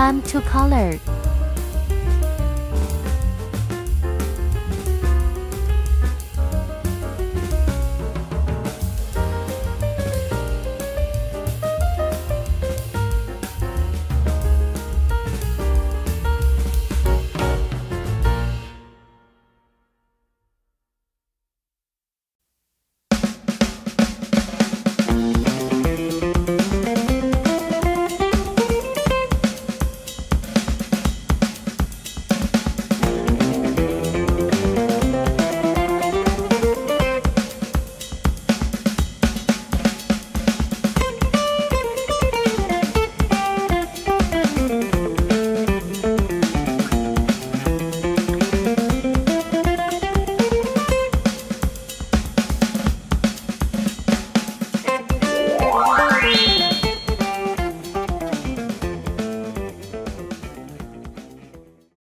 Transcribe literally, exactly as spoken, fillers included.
time to color.